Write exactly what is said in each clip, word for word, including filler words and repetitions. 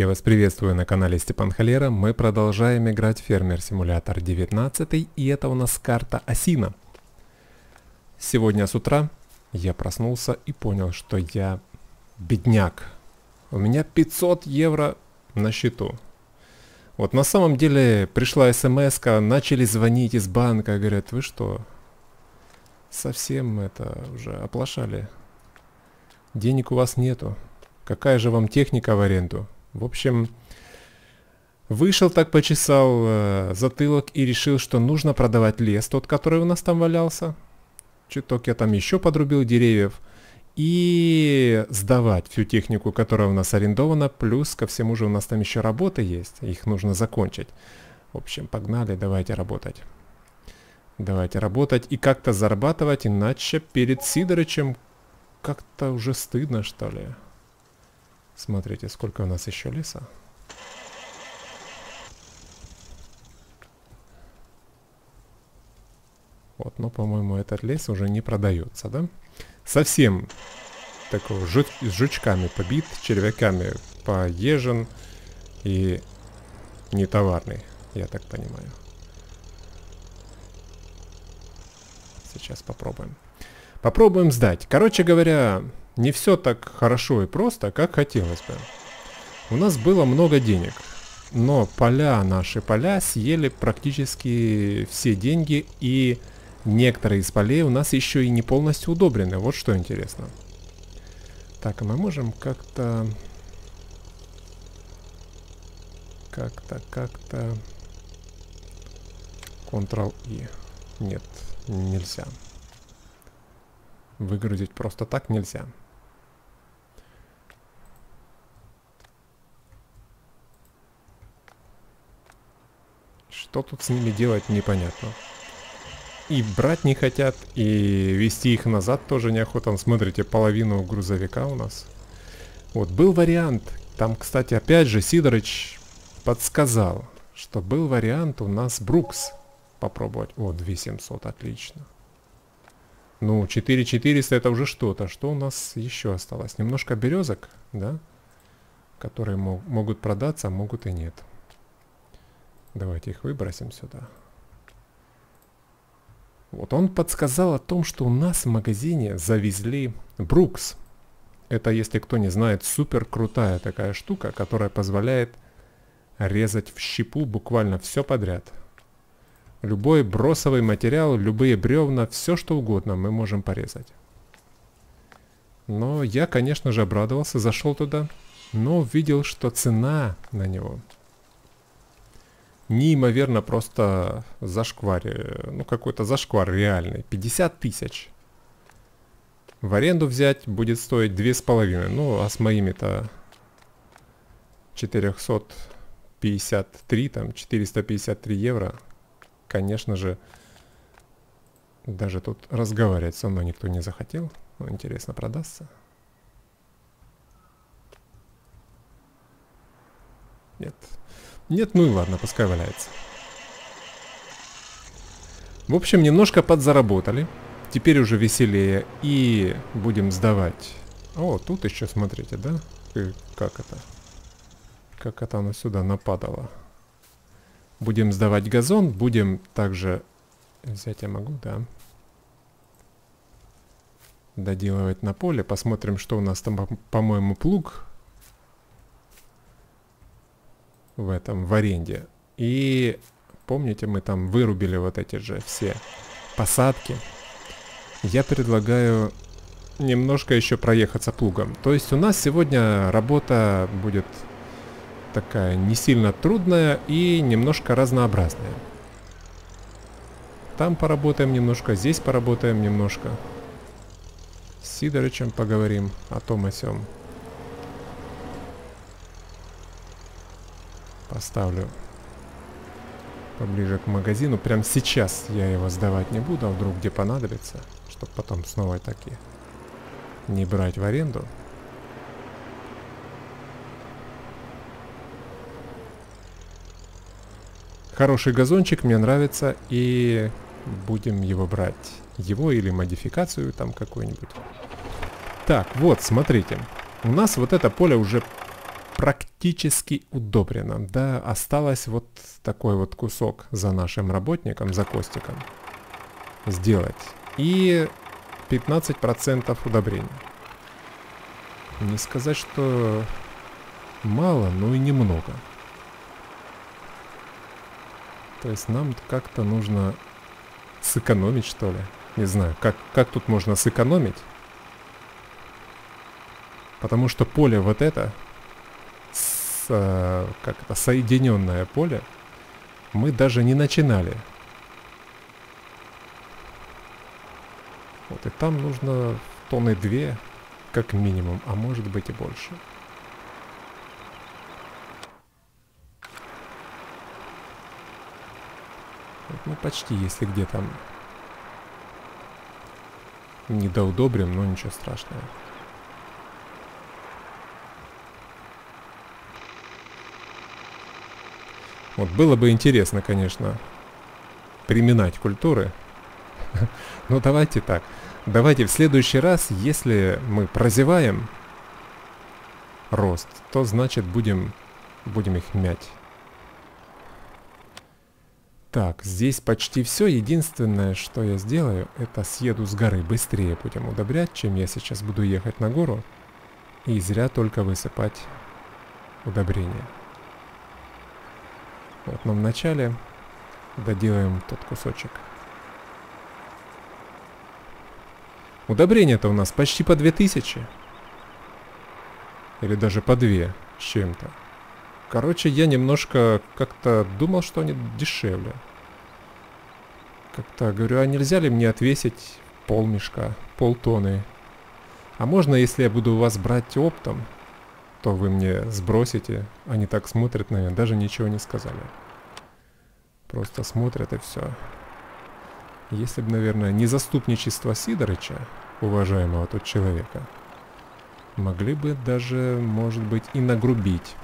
Я вас приветствую на канале Степан Холера. Мы продолжаем играть в Farming Simulator девятнадцать, и это у нас карта Осина. Сегодня с утра я проснулся и понял, что я бедняк. У меня пятьсот евро на счету. Вот на самом деле пришла смс-ка, начали звонить из банка, говорят, вы что, совсем это уже оплошали? Денег у вас нету. Какая же вам техника в аренду? В общем, вышел так, почесал э, затылок и решил, что нужно продавать лес, тот, который у нас там валялся. Чуток я там еще подрубил деревьев. И сдавать всю технику, которая у нас арендована. Плюс ко всему же у нас там еще работы есть. Их нужно закончить. В общем, погнали, давайте работать. Давайте работать и как-то зарабатывать. Иначе перед Сидорычем как-то уже стыдно, что ли. Смотрите, сколько у нас еще леса. Вот, но, по-моему, этот лес уже не продается, да? Совсем такой жуч, с жучками побит, червяками поежен и нетоварный, я так понимаю. Сейчас попробуем. Попробуем сдать. Короче говоря, не все так хорошо и просто, как хотелось бы. У нас было много денег. Но поля, наши поля, съели практически все деньги, и некоторые из полей у нас еще и не полностью удобрены. Вот что интересно. Так, а мы можем как-то... Как-то, как-то... контрол и. Нет, нельзя. Выгрузить просто так нельзя. Что тут с ними делать, непонятно. И брать не хотят, и вести их назад тоже неохота. Смотрите, половину грузовика у нас. Вот, был вариант. Там, кстати, опять же Сидорыч подсказал, что был вариант у нас Брукс попробовать. О, две тысячи семьсот, отлично. Ну, четыре тысячи четыреста это уже что-то. Что у нас еще осталось? Немножко березок, да? Которые мог, могут продаться, а могут и нет. Давайте их выбросим сюда. Вот он подсказал о том, что у нас в магазине завезли Брукс. Это, если кто не знает, супер крутая такая штука, которая позволяет резать в щепу буквально все подряд. Любой бросовый материал, любые бревна, все что угодно мы можем порезать. Но я, конечно же, обрадовался, зашел туда, но увидел, что цена на него неимоверно просто зашквар, ну какой-то зашквар реальный, пятьдесят тысяч. В аренду взять будет стоить две с половиной, ну а с моими-то четыреста пятьдесят три, там четыреста пятьдесят три евро, конечно же, даже тут разговаривать со мной никто не захотел. Ну, интересно, продастся? Нет. Нет, ну и ладно, пускай валяется. В общем, немножко подзаработали. Теперь уже веселее и будем сдавать. О, тут еще, смотрите, да? Как это? Как это оно сюда нападало? Будем сдавать газон, будем также... Взять я могу, да. Доделывать на поле. Посмотрим, что у нас там, по-моему, плуг. В этом, в аренде. И помните, мы там вырубили вот эти же все посадки. Я предлагаю немножко еще проехаться плугом. То есть у нас сегодня работа будет... такая не сильно трудная и немножко разнообразная. Там поработаем немножко, здесь поработаем немножко. С Сидорычем поговорим о том о сём. Поставлю поближе к магазину. Прям сейчас я его сдавать не буду, а вдруг где понадобится, чтобы потом снова таки не брать в аренду. Хороший газончик, мне нравится, и будем его брать. Его или модификацию там какую-нибудь. Так, вот, смотрите. У нас вот это поле уже практически удобрено. Да, осталось вот такой вот кусок за нашим работником, за Костиком сделать. И пятнадцать процентов удобрений. Не сказать, что мало, но и немного. То есть нам как-то нужно сэкономить, что ли. Не знаю, как, как тут можно сэкономить. Потому что поле вот это, с, э, как это, соединенное поле, мы даже не начинали. Вот и там нужно тонны две, как минимум, а может быть и больше. Ну почти, если где там недоудобрим, но ничего страшного. Вот было бы интересно, конечно, приминать культуры. Но давайте так. Давайте в следующий раз, если мы прозеваем рост, то значит будем, будем их мять. Так, здесь почти все. Единственное, что я сделаю, это съеду с горы быстрее, будем удобрять, чем я сейчас буду ехать на гору. И зря только высыпать удобрения. Вот мы вначале доделаем тот кусочек. Удобрения-то у нас почти по две тысячи. Или даже по две с чем-то. Короче, я немножко как-то думал, что они дешевле. Как-то говорю, а нельзя ли мне отвесить полмешка, полтонны? А можно, если я буду у вас брать оптом, то вы мне сбросите. Они так смотрят, наверное, даже ничего не сказали. Просто смотрят и все. Если бы, наверное, не заступничество Сидорыча, уважаемого тут человека, могли бы даже, может быть, и нагрубить.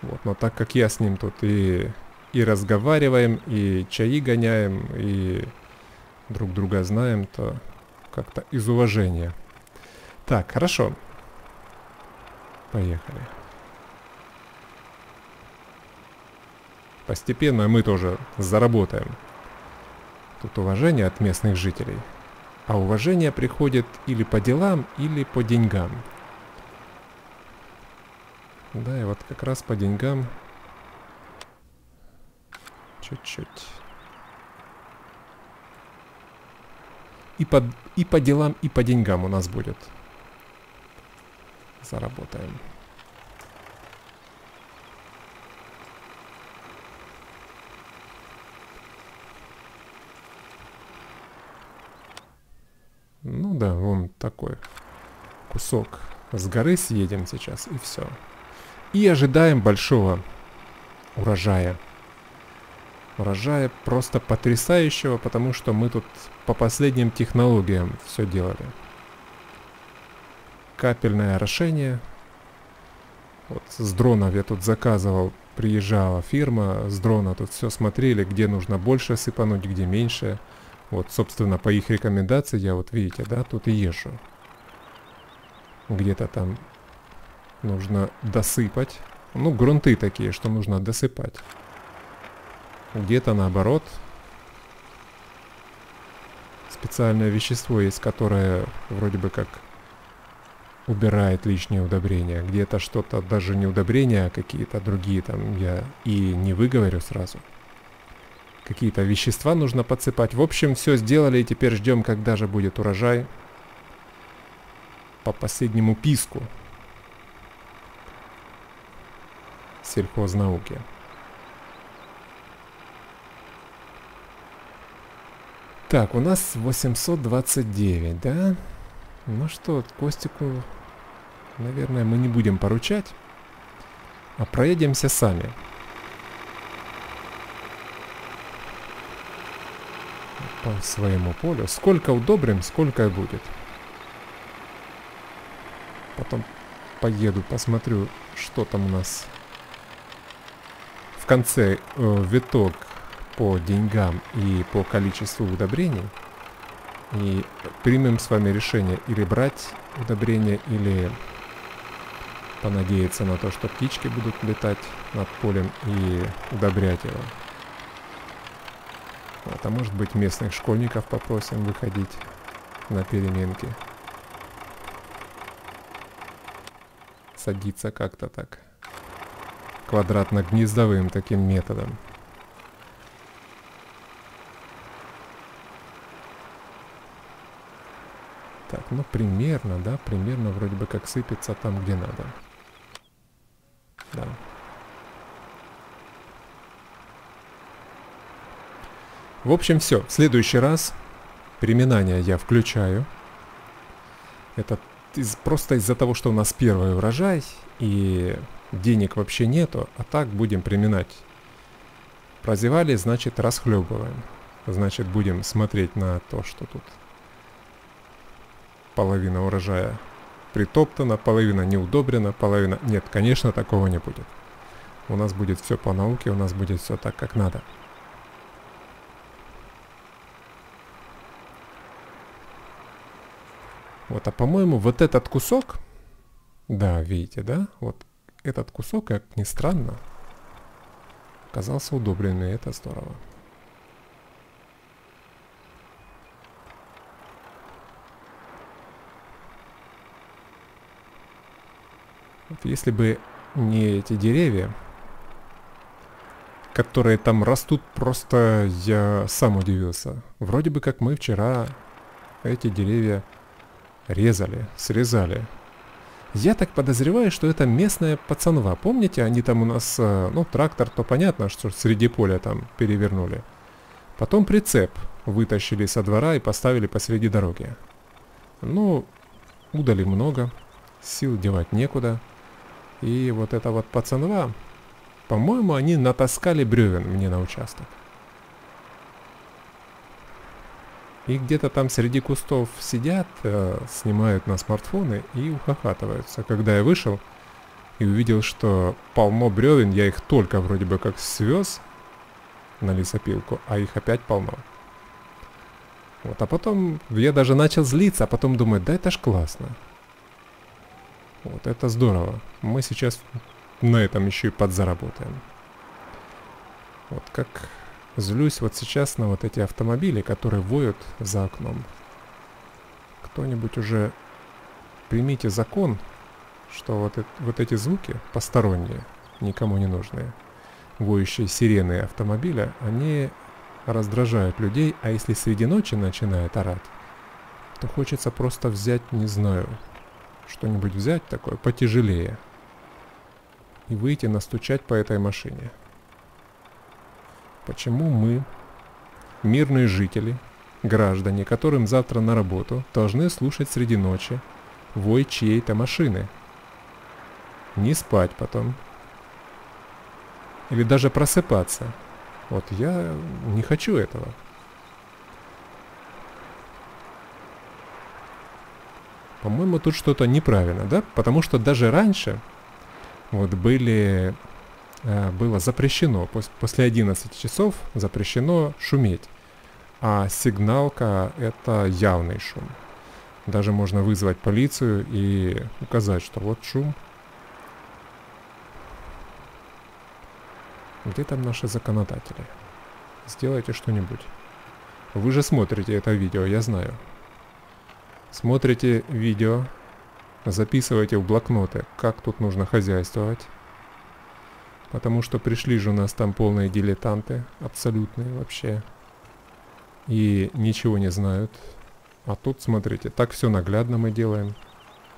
Вот, но так как я с ним тут и, и разговариваем, и чаи гоняем, и друг друга знаем, то как-то из уважения. Так, хорошо. Поехали. Постепенно мы тоже заработаем. Тут уважение от местных жителей. А уважение приходит или по делам, или по деньгам. Да, и вот как раз по деньгам чуть-чуть. И по, и по делам, и по деньгам у нас будет. Заработаем. Ну да, вон такой кусок с горы съедем сейчас, и все. И ожидаем большого урожая. Урожая просто потрясающего, потому что мы тут по последним технологиям все делали. Капельное орошение. Вот с дронов я тут заказывал, приезжала фирма, с дрона тут все смотрели, где нужно больше сыпануть, где меньше. Вот, собственно, по их рекомендации я вот, видите, да, тут и езжу. Где-то там нужно досыпать. Ну, грунты такие, что нужно досыпать. Где-то наоборот. Специальное вещество есть, которое вроде бы как убирает лишнее удобрение. Где-то что-то, даже не удобрения, а какие-то другие там я и не выговорю сразу. Какие-то вещества нужно подсыпать. В общем, все сделали и теперь ждем, когда же будет урожай. По последнему писку сельхознауки. Так, у нас восемьсот двадцать девять, да? Ну что, Костику, наверное, мы не будем поручать, а проедемся сами. По своему полю. Сколько удобрим, сколько и будет. Потом поеду, посмотрю, что там у нас. В конце э, виток по деньгам и по количеству удобрений. И примем с вами решение или брать удобрения, или понадеяться на то, что птички будут летать над полем и удобрять его. А может быть, местных школьников попросим выходить на переменки. Садиться как-то так. Квадратно-гнездовым таким методом. Так, ну примерно, да, примерно вроде бы как сыпется там, где надо. Да. В общем, все. В следующий раз приминание я включаю. Это из, просто из-за того, что у нас первый урожай и денег вообще нету, а так будем приминать. Прозевали, значит, расхлебываем. Значит, будем смотреть на то, что тут половина урожая притоптана, половина не удобрена, половина... Нет, конечно, такого не будет. У нас будет все по науке, у нас будет все так, как надо. Вот, а по-моему, вот этот кусок, да, видите, да, вот этот кусок, как ни странно, оказался удобренный, это здорово. Вот если бы не эти деревья, которые там растут, просто я сам удивился. Вроде бы как мы вчера эти деревья... Резали, срезали. Я так подозреваю, что это местная пацанва. Помните, они там у нас... Ну, трактор, то понятно, что среди поля там перевернули. Потом прицеп вытащили со двора и поставили посреди дороги. Ну, удали много, сил девать некуда. И вот эта вот пацанва... По-моему, они натаскали бревен мне на участок. И где-то там среди кустов сидят, э, снимают на смартфоны и ухахатываются. Когда я вышел и увидел, что полно бревен, я их только вроде бы как свез на лесопилку, а их опять полно. Вот, а потом я даже начал злиться, а потом думаю, да это ж классно. Вот это здорово. Мы сейчас на этом еще и подзаработаем. Вот как... Злюсь вот сейчас на вот эти автомобили, которые воют за окном. Кто-нибудь уже примите закон, что вот, это, вот эти звуки посторонние, никому не нужные, воющие сирены автомобиля, они раздражают людей, а если среди ночи начинает орать, то хочется просто взять, не знаю, что-нибудь взять такое потяжелее и выйти настучать по этой машине. Почему мы, мирные жители, граждане, которым завтра на работу, должны слушать среди ночи вой чьей-то машины? Не спать потом. Или даже просыпаться. Вот я не хочу этого. По-моему, тут что-то неправильно, да? Потому что даже раньше вот были... было запрещено, после одиннадцати часов запрещено шуметь, а сигналка это явный шум. Даже можно вызвать полицию и указать, что вот шум. Где там наши законодатели? Сделайте что-нибудь. Вы же смотрите это видео, я знаю. Смотрите видео, записывайте в блокноты, как тут нужно хозяйствовать. Потому что пришли же у нас там полные дилетанты, абсолютные вообще. И ничего не знают. А тут, смотрите, так все наглядно мы делаем.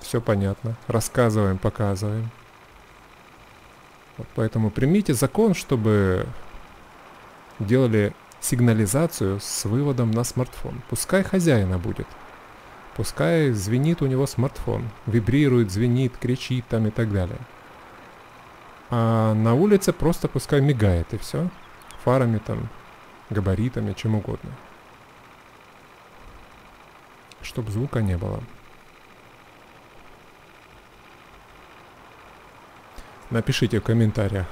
Все понятно. Рассказываем, показываем. Вот поэтому примите закон, чтобы делали сигнализацию с выводом на смартфон. Пускай хозяина будет. Пускай звенит у него смартфон. Вибрирует, звенит, кричит там и так далее. А на улице просто пускай мигает и все. Фарами там, габаритами, чем угодно. Чтоб звука не было. Напишите в комментариях,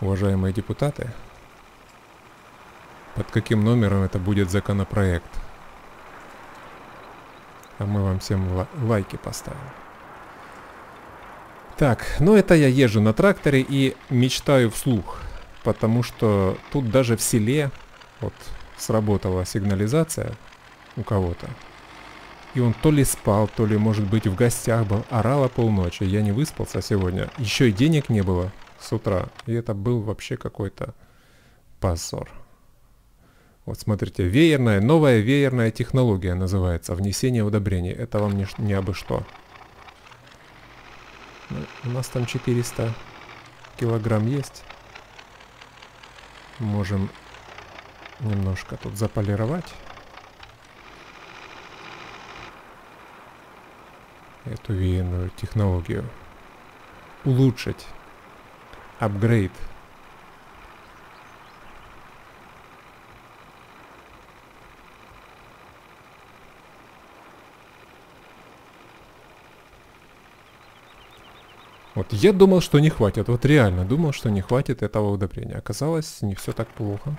уважаемые депутаты, под каким номером это будет законопроект. А мы вам всем лайки поставим. Так, ну это я езжу на тракторе и мечтаю вслух, потому что тут даже в селе вот сработала сигнализация у кого-то. И он то ли спал, то ли, может быть, в гостях был, орала полночи. Я не выспался сегодня. Еще и денег не было с утра. И это был вообще какой-то позор. Вот смотрите, веерная, новая веерная технология называется. Внесение удобрений. Это вам не, не абы что. Ну, у нас там четыреста килограмм есть. Можем немножко тут заполировать эту веерную технологию. Улучшить. Апгрейд. Вот я думал, что не хватит. Вот реально думал, что не хватит этого удобрения. Оказалось, не все так плохо.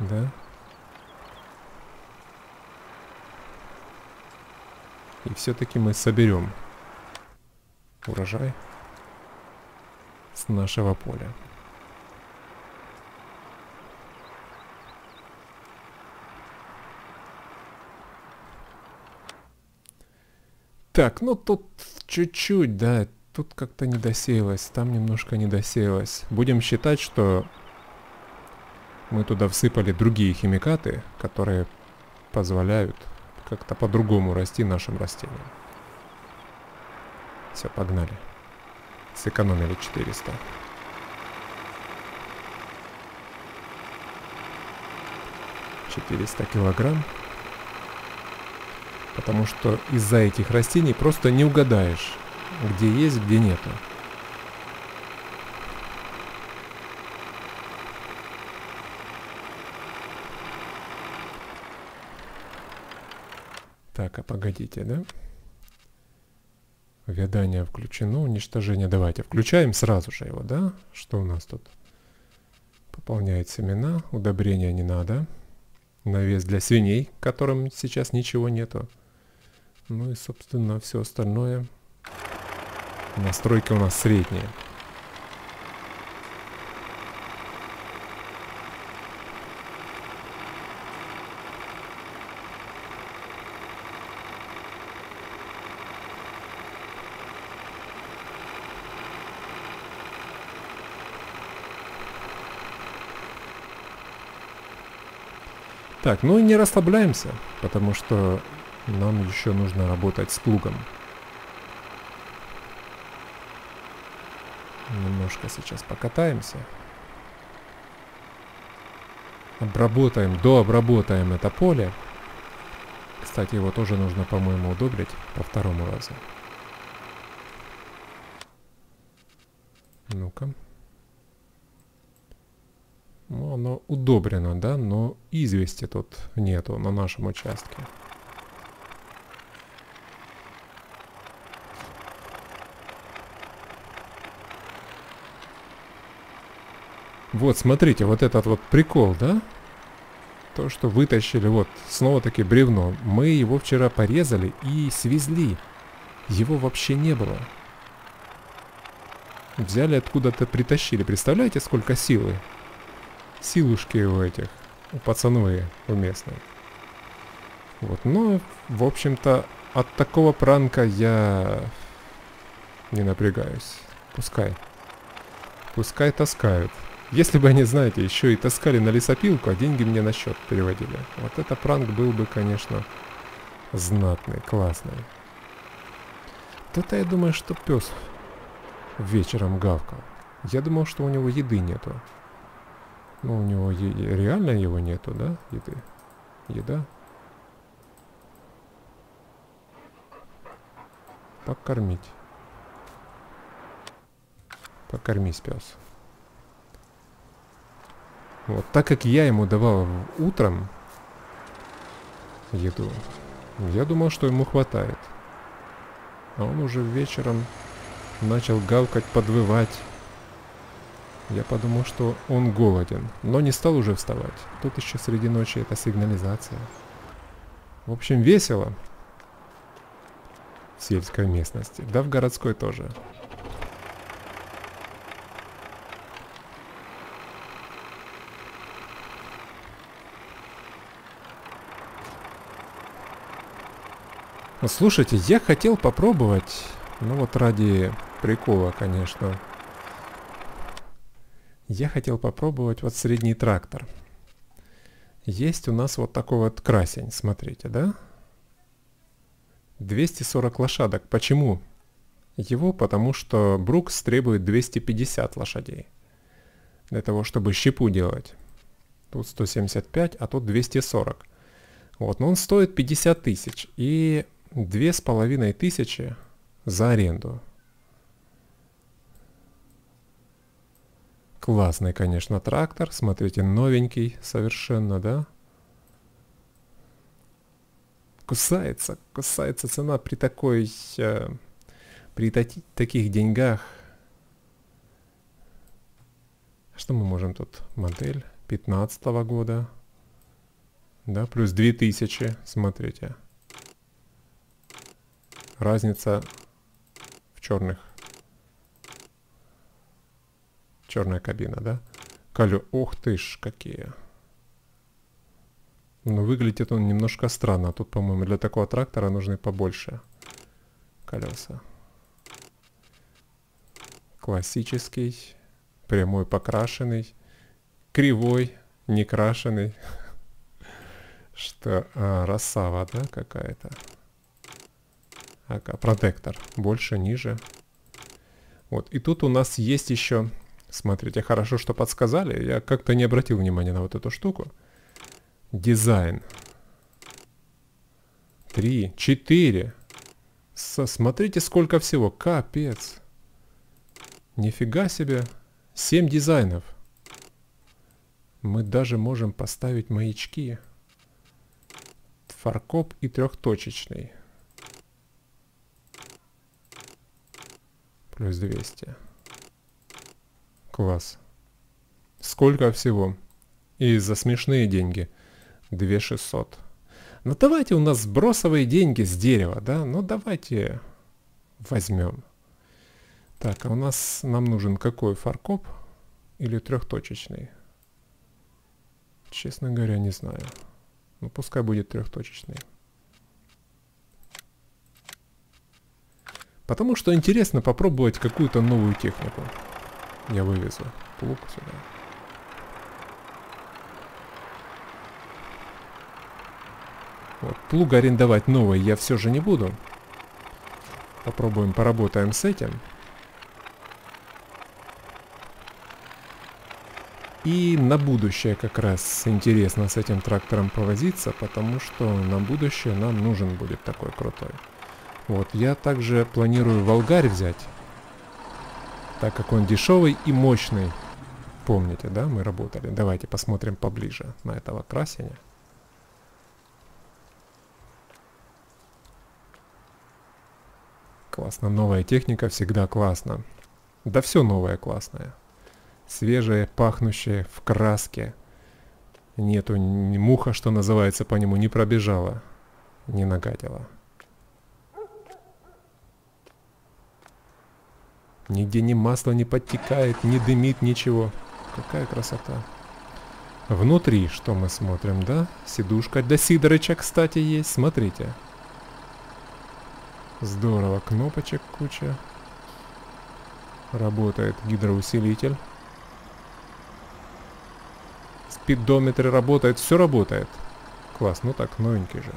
Да. И все-таки мы соберем урожай с нашего поля. Так, ну тут чуть-чуть, да, тут как-то не досеялось, там немножко не досеялось. Будем считать, что мы туда всыпали другие химикаты, которые позволяют как-то по-другому расти нашим растениям. Все, погнали. Сэкономили четыреста. четыреста килограмм. Потому что из-за этих растений просто не угадаешь, где есть, где нету. Так, а погодите, да? Увядание включено, уничтожение. Давайте включаем сразу же его, да? Что у нас тут? Пополняет семена, удобрения не надо. Навес для свиней, которым сейчас ничего нету. Ну и, собственно, все остальное. Настройки у нас средние. Так, ну и не расслабляемся, потому что нам еще нужно работать с плугом. Немножко сейчас покатаемся. Обработаем, дообработаем это поле. Кстати, его тоже нужно, по-моему, удобрить по второму разу. Ну-ка. Ну, оно удобрено, да, но извести тут нету на нашем участке. Вот, смотрите, вот этот вот прикол, да? То, что вытащили, вот, снова-таки бревно. Мы его вчера порезали и свезли. Его вообще не было. Взяли откуда-то, притащили. Представляете, сколько силы? Силушки у этих, у пацановые, у местных. Вот, но, в общем-то, от такого пранка я не напрягаюсь. Пускай. Пускай таскают. Если бы они, знаете, еще и таскали на лесопилку, а деньги мне на счет переводили. Вот это пранк был бы, конечно, знатный, классный. То-то я думаю, что пес вечером гавкал. Я думал, что у него еды нету. Ну, у него реально его нету, да, еды? Еда. Покормить. Покормись, пес. Вот так как я ему давал утром еду, я думал, что ему хватает. А он уже вечером начал гавкать, подвывать. Я подумал, что он голоден, но не стал уже вставать. Тут еще среди ночи эта сигнализация. В общем, весело. в сельской местности, да в городской тоже. Слушайте, я хотел попробовать, ну вот ради прикола, конечно. Я хотел попробовать вот средний трактор. Есть у нас вот такой вот красень, смотрите, да? двести сорок лошадок. Почему его? Потому что Брукс требует двести пятьдесят лошадей. Для того, чтобы щепу делать. Тут сто семьдесят пять, а тут двести сорок. Вот, но он стоит пятьдесят тысяч. И две с половиной тысячи за аренду. Классный, конечно, трактор. Смотрите, новенький совершенно, да? Кусается, кусается цена при такой, э, при таки, таких деньгах. Что мы можем тут? Модель пятнадцатого года. Да, плюс две тысячи, смотрите. Разница в черных. Черная кабина, да? Колё... Ох ты ж, какие. Ну, выглядит он немножко странно. Тут, по-моему, для такого трактора нужны побольше колеса. Классический, прямой покрашенный, кривой, некрашенный. Что? А, рассава, да, какая-то? Ака, протектор. Больше, ниже. Вот, и тут у нас есть еще... Смотрите, хорошо, что подсказали. Я как-то не обратил внимания на вот эту штуку. Дизайн. Три, четыре. Смотрите, сколько всего. Капец. Нифига себе. Семь дизайнов. Мы даже можем поставить маячки. Фаркоп и трехточечный. Плюс двести. Класс. Сколько всего? И за смешные деньги. две тысячи шестьсот. Ну давайте у нас сбросовые деньги с дерева, да? Ну давайте возьмем. Так, а у нас, нам нужен какой? Фаркоп или трехточечный? Честно говоря, не знаю. Ну пускай будет трехточечный. Потому что интересно попробовать какую-то новую технику. Я вывезу плуг сюда. Вот, плуг арендовать новый я все же не буду. Попробуем, поработаем с этим. И на будущее как раз интересно с этим трактором повозиться, потому что на будущее нам нужен будет такой крутой. Вот, я также планирую Волгарь взять. Так как он дешевый и мощный. Помните, да, мы работали. Давайте посмотрим поближе на этого красеня. Классно, новая техника всегда классно. Да все новое классное. Свежее, пахнущее, в краске. Нету ни муха, что называется, по нему не пробежала. Не нагадила. Нигде ни масло не подтекает, не дымит, ничего. Какая красота. Внутри что мы смотрим, да? Сидушка. Да, Сидорыча, кстати, есть. Смотрите. Здорово. Кнопочек куча. Работает гидроусилитель. Спидометры работают. Все работает. Класс. Ну так, новенький же.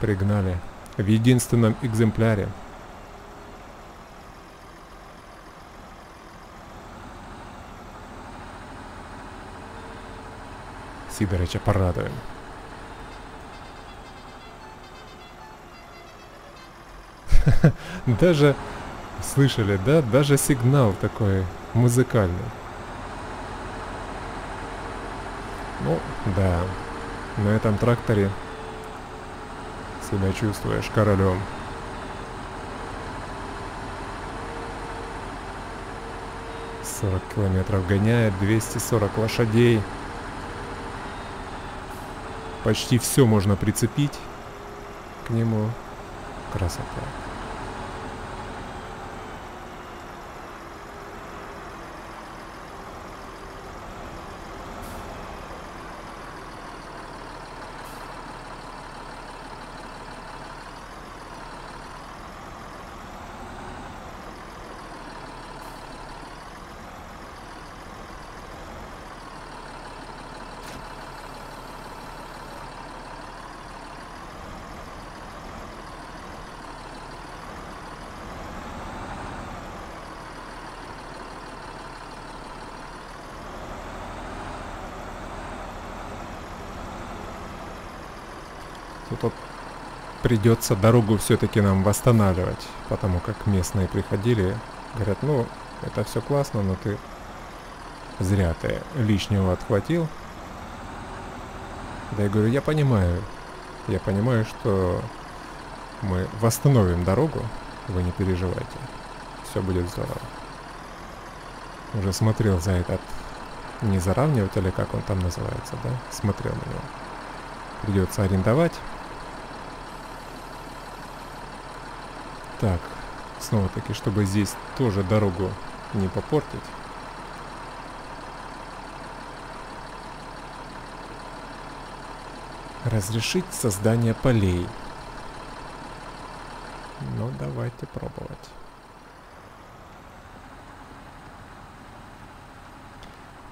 Пригнали. В единственном экземпляре. Сидорыча порадуем. Даже, слышали, да? Даже сигнал такой музыкальный. Ну, да. На этом тракторе себя чувствуешь королем. сорок километров гоняет, двести сорок лошадей. Почти все можно прицепить к нему. Красота. Тут придется дорогу все-таки нам восстанавливать, потому как местные приходили, говорят, ну, это все классно, но ты зря ты лишнего отхватил. Да я говорю, я понимаю, я понимаю, что мы восстановим дорогу, вы не переживайте, все будет здорово. Уже смотрел за этот незаравниватель, или как он там называется, да? Смотрел на него. Придется арендовать. Так, снова-таки, чтобы здесь тоже дорогу не попортить. Разрешить создание полей. Ну, давайте пробовать.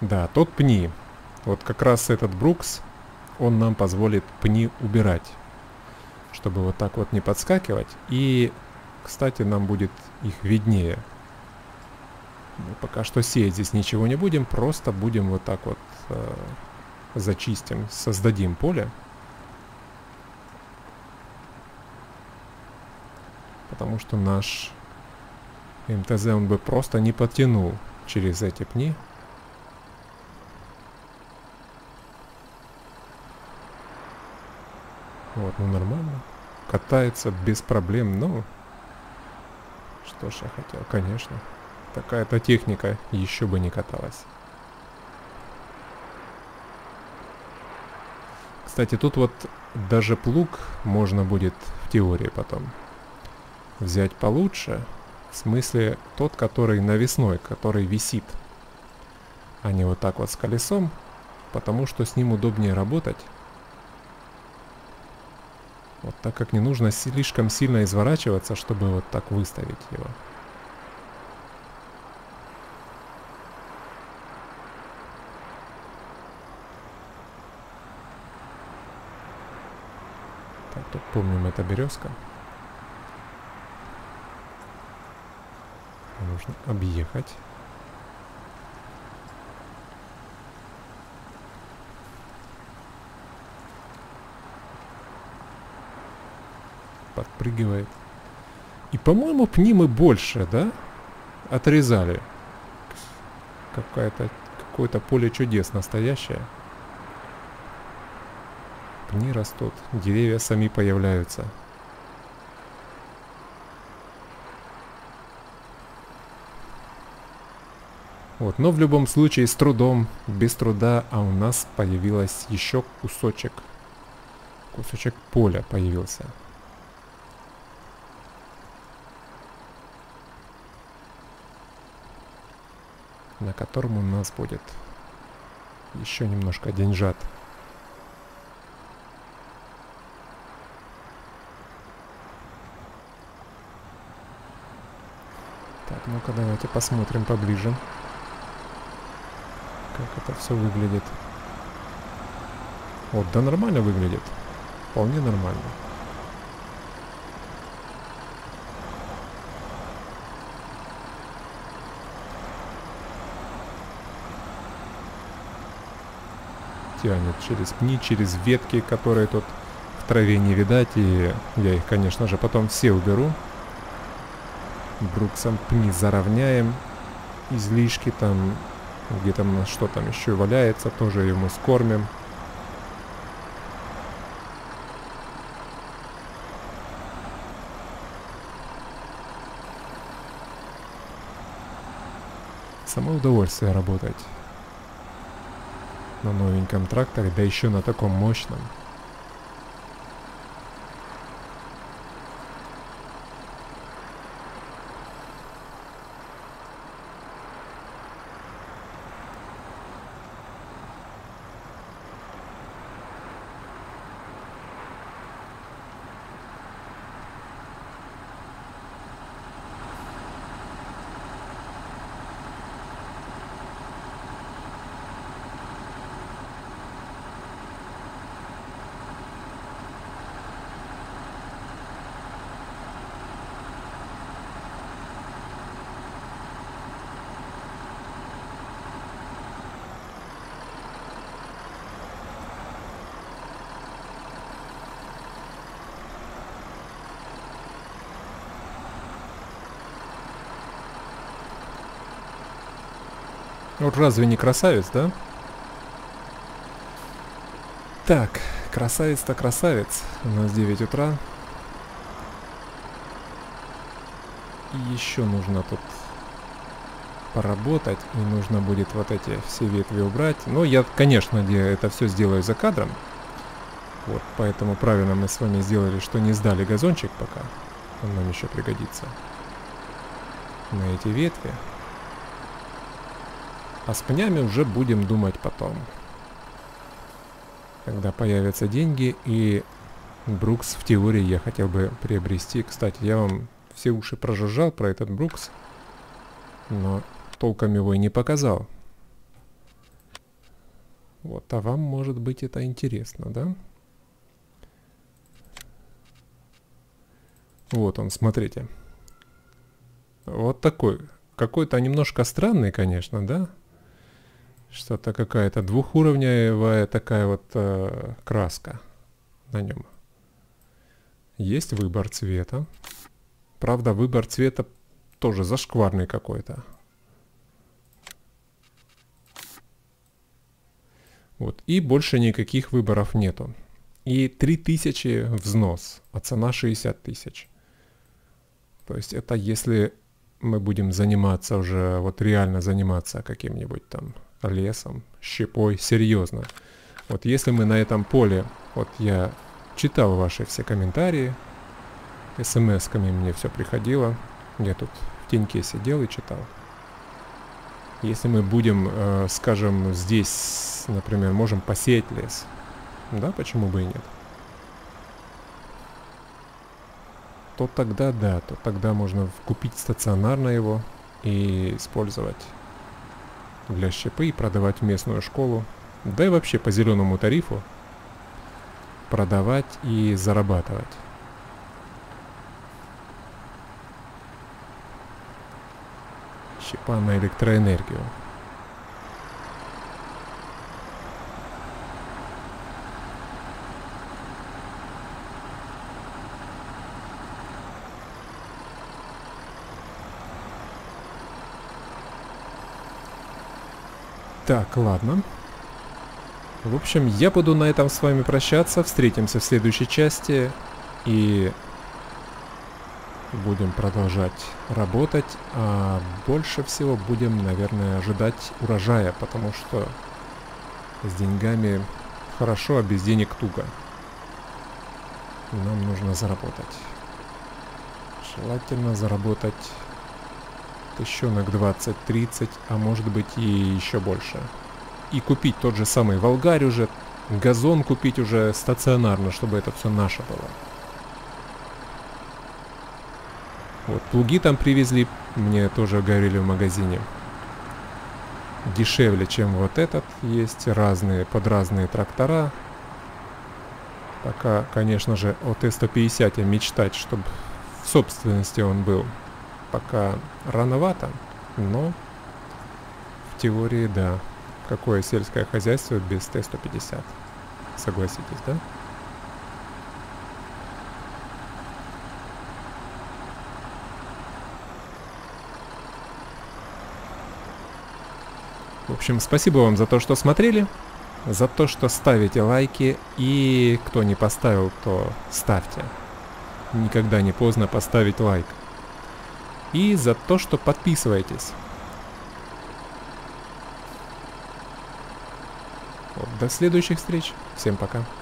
Да, тот пни. Вот как раз этот Брукс, он нам позволит пни убирать. Чтобы вот так вот не подскакивать. И... кстати, нам будет их виднее. Мы пока что сеять здесь ничего не будем, просто будем вот так вот э, зачистим, создадим поле. Потому что наш МТЗ, он бы просто не потянул через эти пни. Вот, ну нормально. Катается без проблем, ну... что ж я хотел, конечно. Такая-то техника еще бы не каталась. Кстати, тут вот даже плуг можно будет в теории потом взять получше. В смысле, тот, который навесной, который висит. А не вот так вот с колесом, потому что с ним удобнее работать. Вот так как не нужно слишком сильно изворачиваться, чтобы вот так выставить его. Так, тут помним, это березка. Нужно объехать. Подпрыгивает. И, по-моему, пни мы больше, да? Отрезали. Какое-то какое-то поле чудес настоящее. Пни растут. Деревья сами появляются. Вот, но в любом случае с трудом, без труда, а у нас появилось еще кусочек. Кусочек поля появился. На котором у нас будет еще немножко деньжат. Так, ну-ка давайте посмотрим поближе, как это все выглядит. Вот, да, нормально выглядит. Вполне нормально. Тянет через пни, через ветки, которые тут в траве не видать. И я их, конечно же, потом все уберу. Бруксом пни заровняем. Излишки там, где там у нас что там еще валяется, тоже ему скормим. Само удовольствие работать на новеньком тракторе, да еще на таком мощном. Вот разве не красавец, да? Так, красавец-то красавец. У нас девять утра. И еще нужно тут поработать. И нужно будет вот эти все ветви убрать. Но я, конечно, это все сделаю за кадром. Вот, поэтому правильно мы с вами сделали, что не сдали газончик пока. Он нам еще пригодится. На эти ветви. А с пнями уже будем думать потом. Когда появятся деньги, и Брукс в теории я хотел бы приобрести. Кстати, я вам все уши прожужжал про этот Брукс, но толком его и не показал. Вот, а вам, может быть, это интересно, да? Вот он, смотрите. Вот такой. Какой-то немножко странный, конечно, да? Что-то какая-то двухуровневая такая вот э, краска на нем. Есть выбор цвета. Правда, выбор цвета тоже зашкварный какой-то. Вот. И больше никаких выборов нету. И три тысячи взнос, а цена шестьдесят тысяч. То есть это если мы будем заниматься уже, вот реально заниматься каким-нибудь там... лесом, щепой, серьезно. Вот если мы на этом поле, вот я читал ваши все комментарии, смс-ками мне все приходило, я тут в теньке сидел и читал. Если мы будем, э, скажем, здесь, например, можем посеять лес, да, почему бы и нет, то тогда да, то тогда можно купить стационарно его и использовать для щепы и продавать в местную школу, да и вообще по зеленому тарифу продавать и зарабатывать. Щепа на электроэнергию. Так, ладно. В общем, я буду на этом с вами прощаться. Встретимся в следующей части. И будем продолжать работать. А больше всего будем, наверное, ожидать урожая. Потому что с деньгами хорошо, а без денег туго. Нам нужно заработать. Желательно заработать... еще на двадцать-тридцать, а может быть и еще больше. И купить тот же самый Волгарь уже, газон купить уже стационарно, чтобы это все наше было. Вот плуги там привезли, мне тоже говорили в магазине. Дешевле, чем вот этот. Есть разные, под разные трактора. Пока, конечно же, о Т сто пятьдесят мечтать, чтобы в собственности он был. Пока рановато, но в теории да. Какое сельское хозяйство без Т сто пятьдесят? Согласитесь, да? В общем, спасибо вам за то, что смотрели, за то, что ставите лайки, и кто не поставил, то ставьте. Никогда не поздно поставить лайк. И за то, что подписываетесь. Вот, до следующих встреч. Всем пока.